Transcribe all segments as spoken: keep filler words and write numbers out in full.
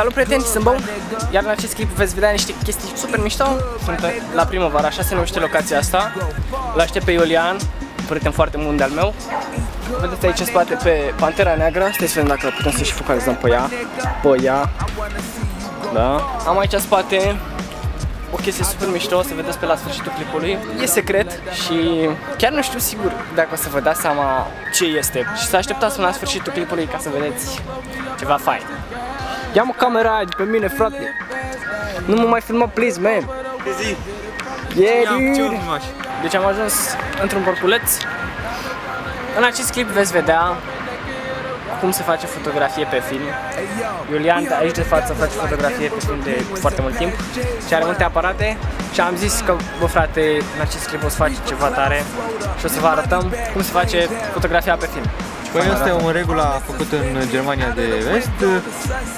Salut prieteni, sunt Bău, iar în acest clip veți vedea niște chestii super mișto. Sunt la primăvară, așa se numește locația asta. L-aștept pe Iulian, prieten foarte mult de-al meu. Vedeți aici în spate pe Pantera Neagră. Stai să vedem dacă putem să și focalizăm pe ea. Pe ea. Da. Am aici în spate o chestie super mișto, o să vedeți pe la sfârșitul clipului. E secret și chiar nu știu sigur dacă o să vă dați seama ce este. Și să așteptați până la sfârșitul clipului ca să vedeți ceva fain. Ia-mă camera de pe mine, frate. Nu mă mai filma, please, man. Yeah, deci am ajuns într-un porculeț. În acest clip veți vedea cum se face fotografie pe film. Iulian de aici de față face fotografie pe film de foarte mult timp și are multe aparate și am zis că, bă frate, în acest clip o să faci ceva tare și o să vă arătăm cum se face fotografia pe film. Păi asta e o regulă făcută în Germania de vest,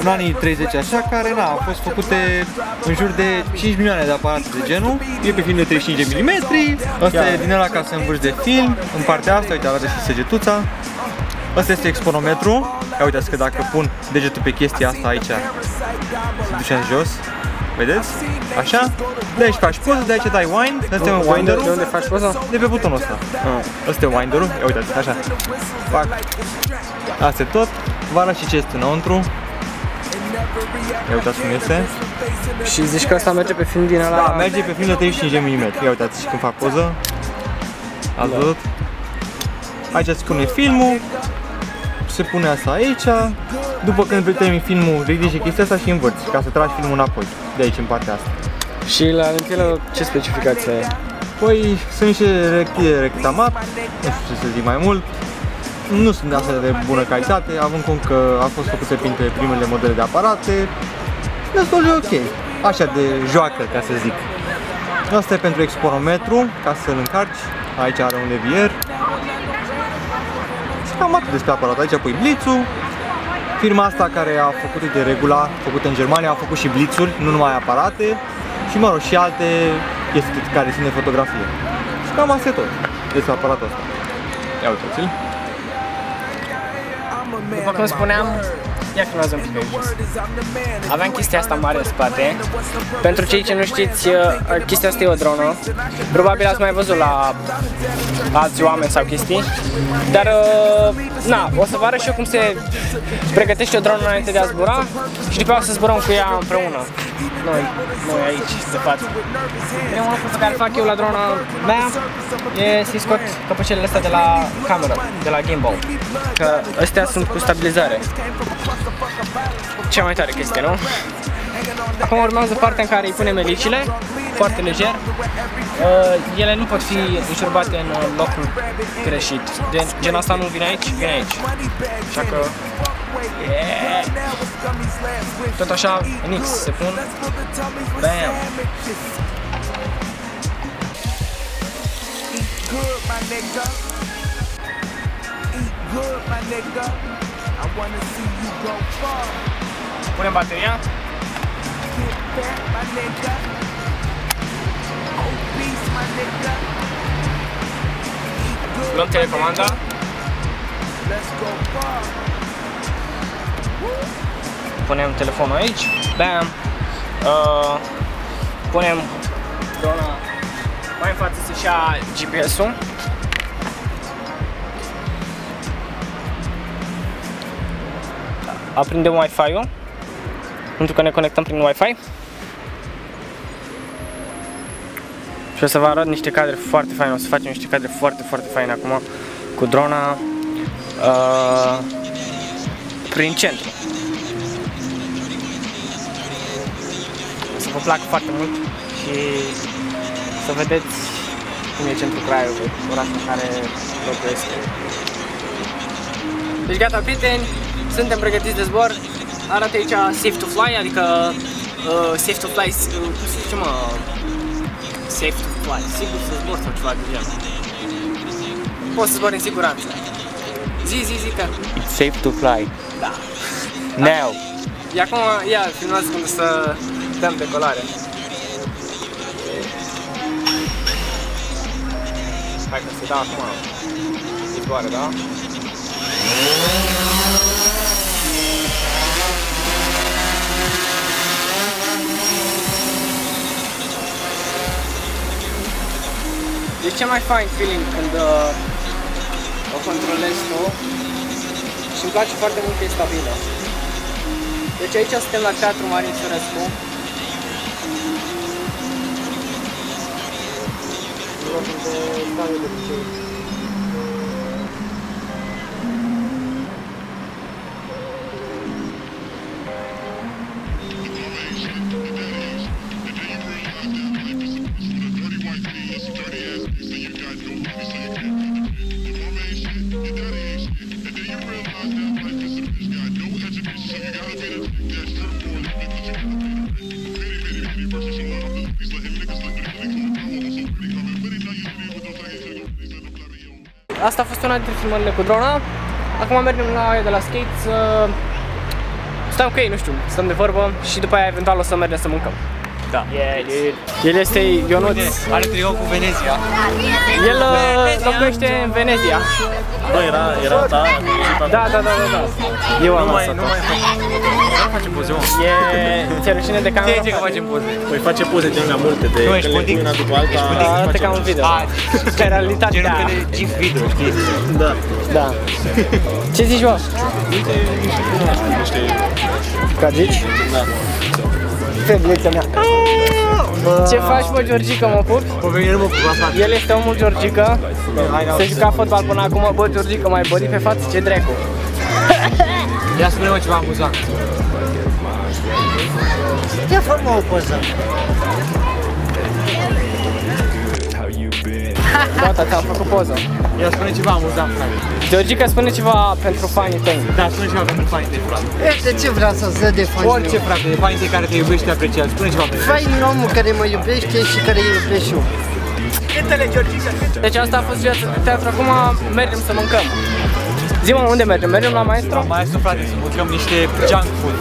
în anii treizeci așa, care na, au fost făcute în jur de cinci milioane de aparate de genul. E pe film de treizeci și cinci de milimetri, asta e din ăla ca să învârși de film, în partea asta, uite, aveți și săgetuța. Asta este exponometru, ia uitați că dacă pun degetul pe chestia asta aici, se duce în jos, vedeți? Așa, de aici faci poză, de aici dai wind, de asta e winderul. De unde faci poza? De pe butonul ăsta. Asta e winderul, ia uitați, așa, fac, asta e tot, vă arăt și ce este înăuntru. Ia uitați cum este. Și zici că asta merge pe film din ăla? Da, merge pe film de treizeci și cinci de milimetri, ia uitați și când fac poză, ați văzut? Aici se pune filmul, se pune asta aici, după când termin filmul, ridici chestia asta și învârți, ca să tragi filmul înapoi, de aici, în partea asta. Și la lentilă ce specificație ai? Păi, sunt niște rectile rectamat, nu știu ce să zic mai mult, nu sunt astea de bună calitate, având cum că a fost făcute printre primele modele de aparate, destul de ok, așa de joacă, ca să zic. Asta e pentru exponometru, ca să-l încarci, aici are un levier. Cam atât despre aparat, aici pui blitzul. Firma asta care a făcut de regula, făcută în Germania, a făcut și blitzuri, nu numai aparate. Și mă rog, și alte chestii care țin de fotografie. Și cam asta e tot despre aparatul ăsta. Ia uitați-l. După cum spuneam, ia filmează un pic aici. Aveam chestia asta mare în spate. Pentru cei ce nu știți, chestia asta e o dronă. Probabil ați mai văzut la alți oameni sau chestii. Dar, na, o să vă arăt și eu cum se pregătește o dronă înainte de a zbura. Și după aceea o să zburăm cu ea împreună. Noi, noi aici, de față. Primul lucru pe care fac eu la drona mea e să-i scot căpășelele astea de la cameră, de la gimbal. Că astea sunt cu stabilizare. Cea mai tare chestie, nu? Acum urmează partea în care îi punem elicile, foarte lejer. Ele nu pot fi înșurbate în locul greșit. De gen asta nu vine aici, vine aici. Așa că... Yeah. Tot așa, în X se pun. Bam! Punem bateria. Luăm telecomanda. Punem telefonul aici, bam, uh, punem drona mai în față să-și ia G P S-ul. Aprindem Wi-Fi-ul, pentru că ne conectăm prin Wi-Fi. Și o să vă arăt niște cadre foarte faine, o să facem niște cadre foarte, foarte faine acum cu drona uh, prin centru. Vă plac foarte mult și să vedeți cum e centrul Craiovei, orașul în care locuiesc. Deci gata prieteni, suntem pregătiți de zbor. Arată aici safe to fly, adică uh, safe to fly, uh, cum se zice mă, safe to fly, sigur să zbor sau ceva de genul. Poți să zbori în siguranță. Zi, zi, zi că... It's safe to fly. Da. Now! Ia acum, ia, filmați cum să... dăm decolare. Hai că se dau acum. Zboară, da? Deci cel mai fain feeling când uh, o controlezi tu și îmi place foarte mult că e stabilă. Deci aici suntem la Teatru Marie Curescu. Asta a fost una dintre filmările cu drona. Acum mergem la aia de la skate să stăm cu ei, nu știu, stăm de vorbă și după aia eventual o să mergem să mâncăm. Da. Yeah, el este Ionuț. Are tricou cu Venezia. El locuiește în Venezia. Bă, era, era ta. Da, da, da, da, da. Eu am asta. Nu mai facem poze, mă. E... ți-e rușine de camera? Ți-e că facem poze. Păi face poze de mai multe, de că le una după alta. Arată ca un video. Ca realitatea. Genul de gif video, știi? Da. Da. Ce zici, bă? Uite, nu știu. Ca zici? Da. Ce faci, mă, Georgica, mă pup? El este omul Georgica. Se juca fotbal până acum. Bă, Georgica, mai bări pe față, ce dracu. Ia spune-mă ceva amuzant. Ia fă-mă o poză. Gata, ți-a făcut poză. Ia spune ceva amuzant, frate. Georgica, spune ceva pentru fanii tăi. Da, spune ceva pentru fanii tăi, frate. Este ce vreau să zic de fanii tăi. Orice, frate, de fanii tăi care te iubești, te apreciază. Spune ceva pentru fanii tăi. Fain omul care mă iubește și care îi iubește și eu. Cântele, Georgica, cântele. Deci asta a fost viața de teatru, acum mergem să mâncăm. Zi-mă, unde mergem? Mergem la Maestro? La Maestro, frate, să mâncăm niște junk food.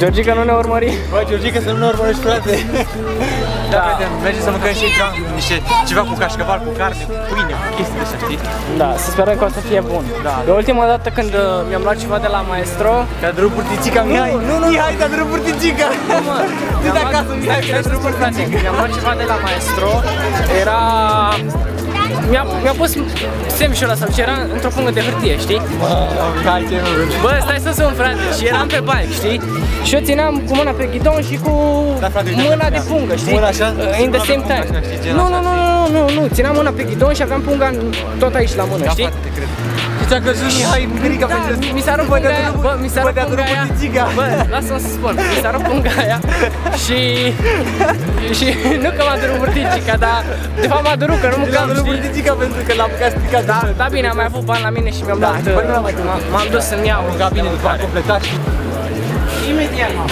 Georgica, nu ne urmări? Bă, Georgica, să nu ne urmărești, frate. Da, frate, mergem să mâncăm și niște ceva cu cașcaval, cu carne, cu pâine, cu chestii de-astea, știi? Da, să sperăm că o să fie bun. Da. De ultima dată când mi-am luat ceva de la Maestro... Te-a durut purticica, Mihai! Nu, nu, Mihai, te-a durut purticica! Du-te acasă, Mihai, că te-a durut purticica! Mi-am luat ceva de la Maestro, era... Mi-a pus semnișul ăla sau ce, era într-o pungă de hârtie, știi? Bă, stai să sun, frate, și eram pe bike, știi? Și eu țineam cu mâna pe ghidon și cu mâna de pungă, știi? In the same time. Nu, nu, nu, nu, nu, țineam mâna pe ghidon și aveam punga tot aici la mână, știi? Și ți-a căzut Mihai, Mirica, pe jos. Mi s-a rupt punga aia, bă, mi s-a rupt punga aia. Bă, lasă-mă să spun, mi s-a rupt punga aia și... Și nu că m-a durut burticica, dar de fapt m-a durut, că nu mâncam, știi? Pentru că l-am apucat stricat. Da, da, bine, am mai avut bani la mine și mi-am dat. M-am dus să-mi iau în cabine după a completat și... Imediat, mă!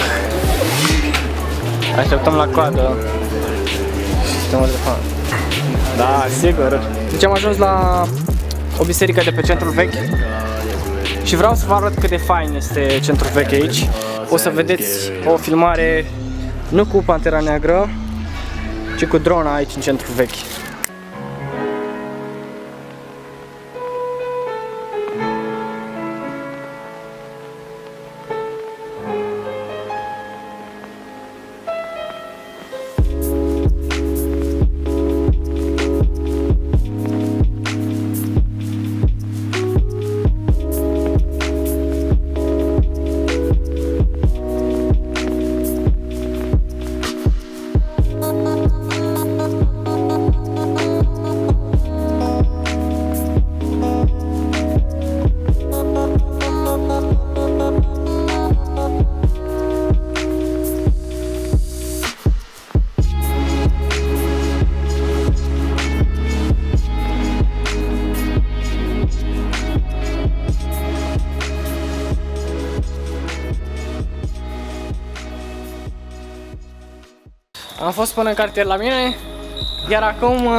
Așteptăm la coadă. Și suntem de fapt. Da, sigur. Deci am ajuns la o biserică de pe centrul vechi. Și vreau să vă arăt cât de fain este centrul vechi aici. O să vedeți o filmare nu cu Pantera Neagră, ci cu drona aici în centrul vechi. Am fost până în cartier la mine, iar acum,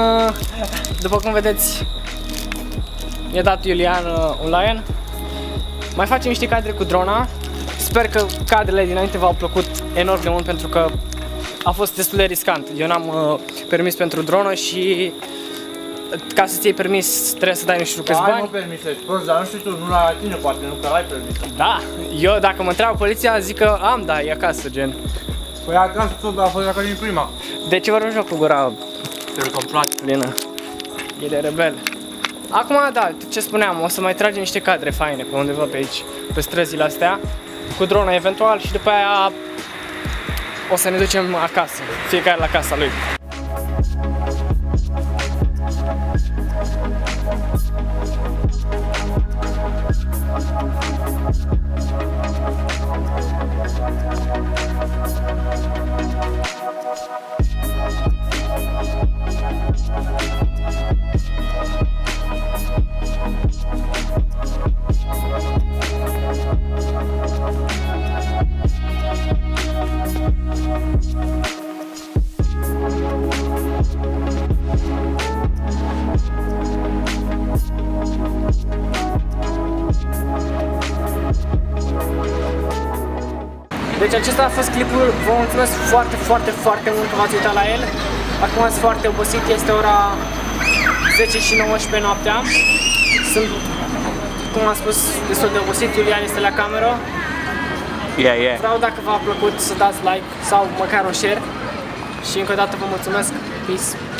după cum vedeți, i-a dat Iulian un lion. Mai facem niște cadre cu drona. Sper că cadrele dinainte v-au plăcut enorm de mult, pentru că a fost destul de riscant. Eu n-am permis pentru dronă și ca să-ți iei permis trebuie să dai nu știu câți bani. Da, nu permisești, prost, dar nu știu tu, nu la tine poate, nu că l-ai permis. Da, eu dacă mă întreabă poliția zic că am, da, e acasă, gen. Păi acasă tot, dar a fost acasă din prima. De ce vorbim cu gura Pentru că îmi place plină. E de rebel. Acum, da, ce spuneam, o să mai tragem niște cadre faine pe undeva pe aici, pe străzile astea, cu drona eventual, și după aia o să ne ducem acasă, fiecare la casa lui. Deci acesta a fost clipul, vă mulțumesc foarte, foarte, foarte mult că v-ați uitat la el. Acum sunt foarte obosit, este ora zece și nouăsprezece noaptea. Sunt, cum am spus, destul de obosit, Iulian este la cameră. Yeah, yeah. Vreau, dacă v-a plăcut, să dați like sau măcar un share. Și încă o dată vă mulțumesc, peace!